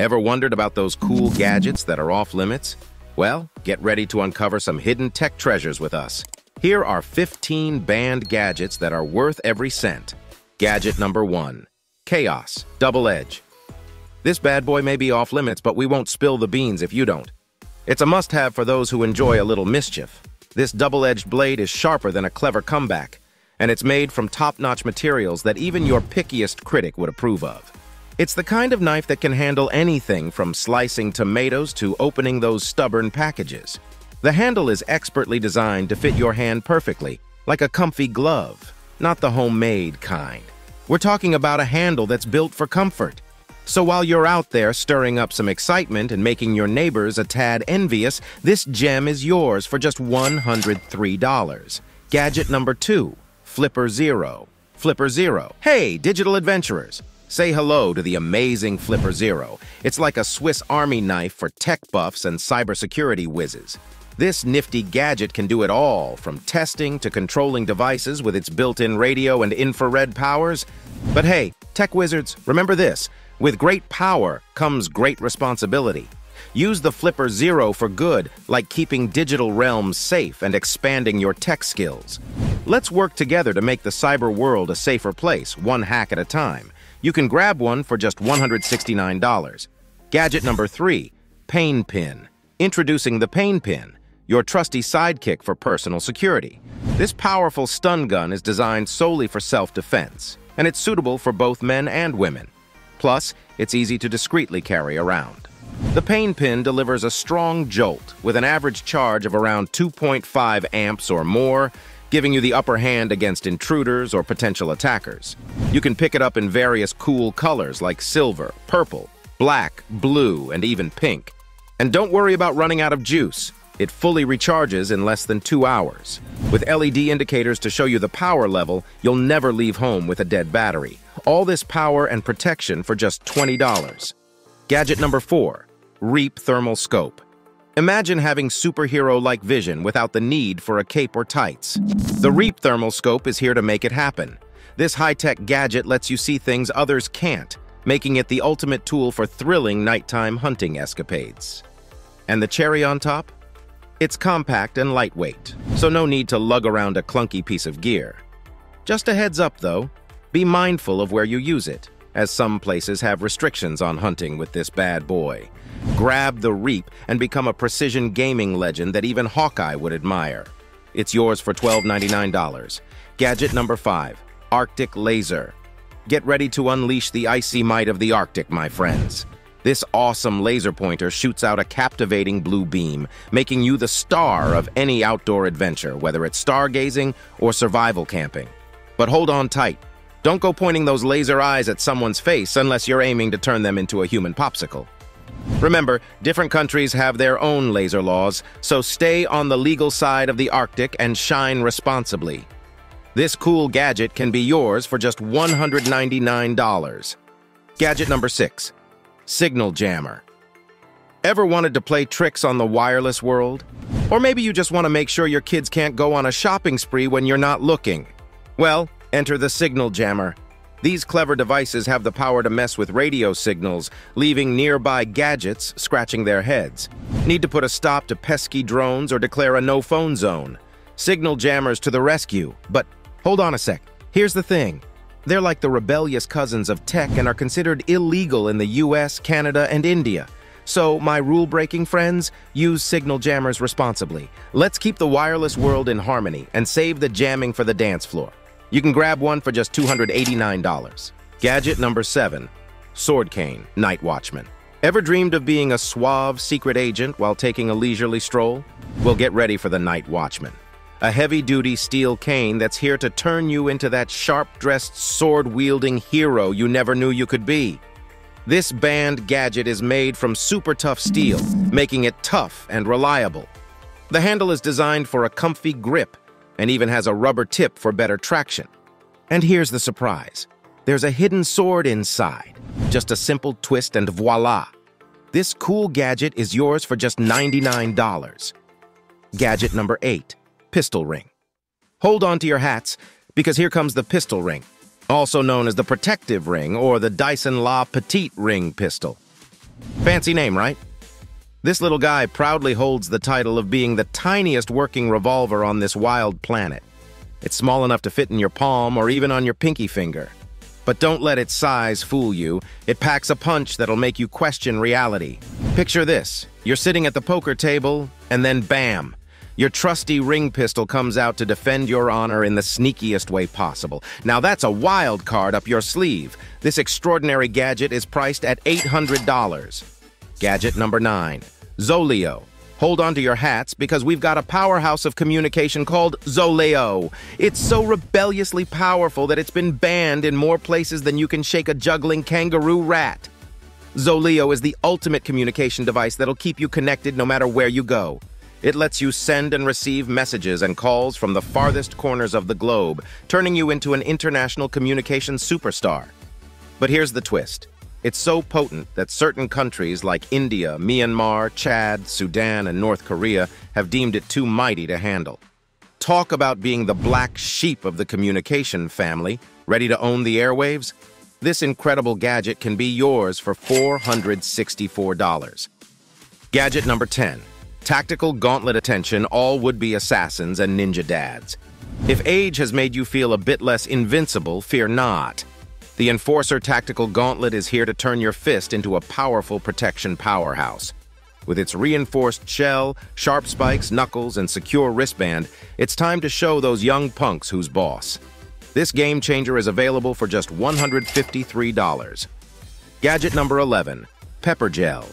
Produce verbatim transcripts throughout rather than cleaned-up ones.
Ever wondered about those cool gadgets that are off limits? Well, get ready to uncover some hidden tech treasures with us. Here are fifteen banned gadgets that are worth every cent. Gadget number one, Chaos Double Edge. This bad boy may be off limits, but we won't spill the beans if you don't. It's a must-have for those who enjoy a little mischief. This double-edged blade is sharper than a clever comeback, and it's made from top-notch materials that even your pickiest critic would approve of. It's the kind of knife that can handle anything from slicing tomatoes to opening those stubborn packages. The handle is expertly designed to fit your hand perfectly, like a comfy glove, not the homemade kind. We're talking about a handle that's built for comfort. So while you're out there stirring up some excitement and making your neighbors a tad envious, this gem is yours for just one hundred three dollars. Gadget number two, Flipper Zero. Flipper Zero. Hey, digital adventurers! Say hello to the amazing Flipper Zero. It's like a Swiss Army knife for tech buffs and cybersecurity whizzes. This nifty gadget can do it all, from testing to controlling devices with its built-in radio and infrared powers. But hey, tech wizards, remember this. With great power comes great responsibility. Use the Flipper Zero for good, like keeping digital realms safe and expanding your tech skills. Let's work together to make the cyber world a safer place, one hack at a time. You can grab one for just one hundred sixty-nine dollars. Gadget number three, Pain Pin. Introducing the Pain Pin, your trusty sidekick for personal security. This powerful stun gun is designed solely for self-defense, and it's suitable for both men and women. Plus, it's easy to discreetly carry around. The Pain Pin delivers a strong jolt with an average charge of around two point five amps or more, giving you the upper hand against intruders or potential attackers. You can pick it up in various cool colors like silver, purple, black, blue, and even pink. And don't worry about running out of juice. It fully recharges in less than two hours. With L E D indicators to show you the power level, you'll never leave home with a dead battery. All this power and protection for just twenty dollars. Gadget number four, Reap Thermal Scope. Imagine having superhero-like vision without the need for a cape or tights. The Reap Thermal Scope is here to make it happen. This high-tech gadget lets you see things others can't, making it the ultimate tool for thrilling nighttime hunting escapades. And the cherry on top? It's compact and lightweight, so no need to lug around a clunky piece of gear. Just a heads up, though. Be mindful of where you use it, as some places have restrictions on hunting with this bad boy. Grab the Reap and become a precision gaming legend that even Hawkeye would admire. It's yours for twelve ninety-nine. Gadget number five, Arctic Laser. Get ready to unleash the icy might of the Arctic, my friends. This awesome laser pointer shoots out a captivating blue beam, making you the star of any outdoor adventure, whether it's stargazing or survival camping. But hold on tight. Don't go pointing those laser eyes at someone's face unless you're aiming to turn them into a human popsicle. Remember, different countries have their own laser laws, so stay on the legal side of the Arctic and shine responsibly. This cool gadget can be yours for just one hundred ninety-nine dollars. Gadget number six, Signal Jammer. Ever wanted to play tricks on the wireless world? Or maybe you just want to make sure your kids can't go on a shopping spree when you're not looking. Well, enter the Signal Jammer. These clever devices have the power to mess with radio signals, leaving nearby gadgets scratching their heads. Need to put a stop to pesky drones or declare a no-phone zone? Signal Jammers to the rescue. But hold on a sec. Here's the thing. They're like the rebellious cousins of tech and are considered illegal in the U S, Canada, and India. So, my rule-breaking friends, use Signal Jammers responsibly. Let's keep the wireless world in harmony and save the jamming for the dance floor. You can grab one for just two hundred eighty-nine dollars. Gadget number seven, Sword Cane, Night Watchman. Ever dreamed of being a suave secret agent while taking a leisurely stroll? Well, get ready for the Night Watchman, a heavy-duty steel cane that's here to turn you into that sharp-dressed, sword-wielding hero you never knew you could be. This banned gadget is made from super-tough steel, making it tough and reliable. The handle is designed for a comfy grip, and even has a rubber tip for better traction. And here's the surprise. There's a hidden sword inside. Just a simple twist and voila. This cool gadget is yours for just ninety-nine dollars. Gadget number eight, Pistol Ring. Hold on to your hats, because here comes the Pistol Ring, also known as the Protective Ring or the Dyson La Petite Ring pistol. Fancy name, right? This little guy proudly holds the title of being the tiniest working revolver on this wild planet. It's small enough to fit in your palm or even on your pinky finger. But don't let its size fool you. It packs a punch that'll make you question reality. Picture this. You're sitting at the poker table, and then bam! Your trusty ring pistol comes out to defend your honor in the sneakiest way possible. Now that's a wild card up your sleeve. This extraordinary gadget is priced at eight hundred dollars. Gadget number nine. Zoleo. Hold on to your hats, because we've got a powerhouse of communication called Zoleo. It's so rebelliously powerful that it's been banned in more places than you can shake a juggling kangaroo rat. Zoleo is the ultimate communication device that'll keep you connected no matter where you go. It lets you send and receive messages and calls from the farthest corners of the globe, turning you into an international communication superstar. But here's the twist. It's so potent that certain countries like India, Myanmar, Chad, Sudan, and North Korea have deemed it too mighty to handle. Talk about being the black sheep of the communication family, ready to own the airwaves? This incredible gadget can be yours for four hundred sixty-four dollars. Gadget number ten. Tactical Gauntlet. Attention, all would-be assassins and ninja dads. If age has made you feel a bit less invincible, fear not. The Enforcer Tactical Gauntlet is here to turn your fist into a powerful protection powerhouse. With its reinforced shell, sharp spikes, knuckles, and secure wristband, it's time to show those young punks who's boss. This game changer is available for just one hundred fifty-three dollars. Gadget number eleven. Pepper Gel.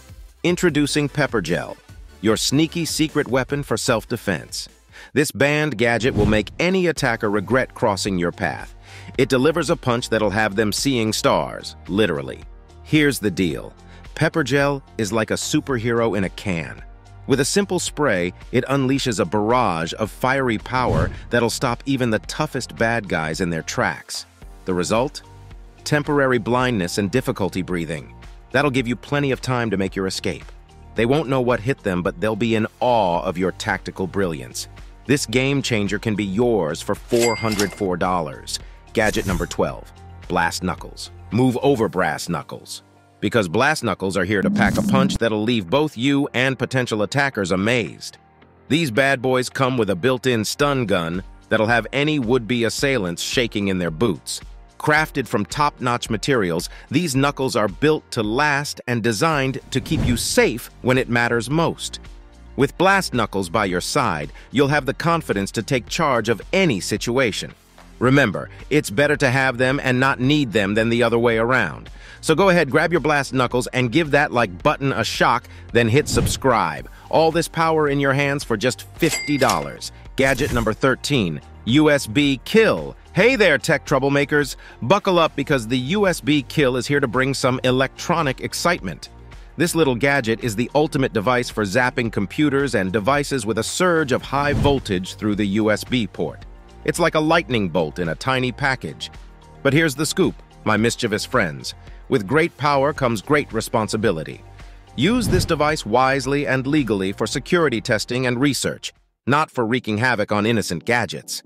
Introducing Pepper Gel, your sneaky secret weapon for self-defense. This banned gadget will make any attacker regret crossing your path. It delivers a punch that'll have them seeing stars, literally. Here's the deal. Pepper Gel is like a superhero in a can. With a simple spray, it unleashes a barrage of fiery power that'll stop even the toughest bad guys in their tracks. The result? Temporary blindness and difficulty breathing. That'll give you plenty of time to make your escape. They won't know what hit them, but they'll be in awe of your tactical brilliance. This game changer can be yours for four hundred four dollars. Gadget number twelve. Blast Knuckles. Move over, Blast Knuckles. Because Blast Knuckles are here to pack a punch that'll leave both you and potential attackers amazed. These bad boys come with a built-in stun gun that'll have any would-be assailants shaking in their boots. Crafted from top-notch materials, these knuckles are built to last and designed to keep you safe when it matters most. With Blast Knuckles by your side, you'll have the confidence to take charge of any situation. Remember, it's better to have them and not need them than the other way around. So go ahead, grab your Blast Knuckles and give that like button a shock, then hit subscribe. All this power in your hands for just fifty dollars. Gadget number thirteen. U S B Kill. Hey there, tech troublemakers. Buckle up, because the U S B Kill is here to bring some electronic excitement. This little gadget is the ultimate device for zapping computers and devices with a surge of high voltage through the U S B port. It's like a lightning bolt in a tiny package. But here's the scoop, my mischievous friends. With great power comes great responsibility. Use this device wisely and legally for security testing and research, not for wreaking havoc on innocent gadgets.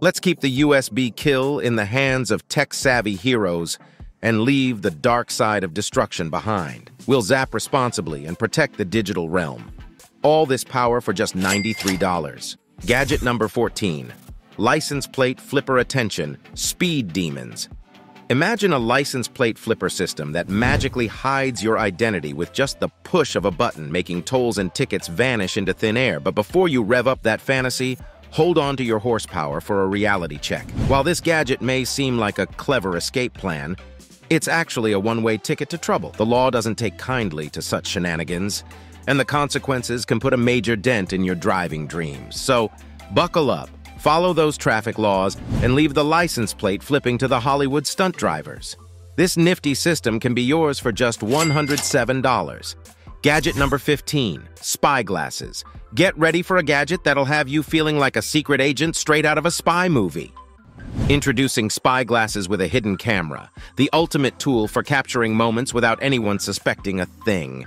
Let's keep the U S B Kill in the hands of tech-savvy heroes and leave the dark side of destruction behind. We'll zap responsibly and protect the digital realm. All this power for just ninety-three dollars. Gadget number fourteen. License Plate Flipper. Attention, speed demons. Imagine a license plate flipper system that magically hides your identity with just the push of a button, making tolls and tickets vanish into thin air. But before you rev up that fantasy, hold on to your horsepower for a reality check. While this gadget may seem like a clever escape plan, it's actually a one-way ticket to trouble. The law doesn't take kindly to such shenanigans, and the consequences can put a major dent in your driving dreams. So, buckle up, follow those traffic laws, and leave the license plate flipping to the Hollywood stunt drivers. This nifty system can be yours for just one hundred seven dollars. Gadget number fifteen. Spy Glasses. Get ready for a gadget that'll have you feeling like a secret agent straight out of a spy movie. Introducing Spy Glasses with a hidden camera, the ultimate tool for capturing moments without anyone suspecting a thing.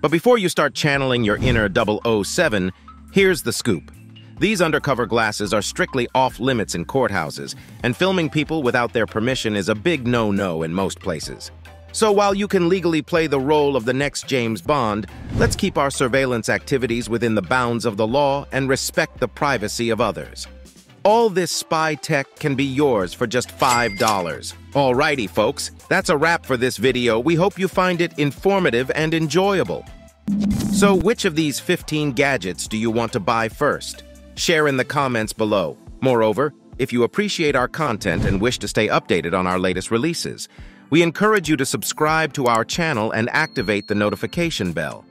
But before you start channeling your inner double oh seven, here's the scoop. These undercover glasses are strictly off-limits in courthouses, and filming people without their permission is a big no-no in most places. So while you can legally play the role of the next James Bond, let's keep our surveillance activities within the bounds of the law and respect the privacy of others. All this spy tech can be yours for just five dollars. Alrighty, folks, that's a wrap for this video. We hope you find it informative and enjoyable. So which of these fifteen gadgets do you want to buy first? Share in the comments below. Moreover, if you appreciate our content and wish to stay updated on our latest releases, we encourage you to subscribe to our channel and activate the notification bell.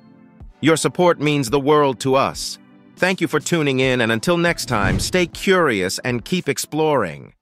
Your support means the world to us. Thank you for tuning in, and until next time, stay curious and keep exploring.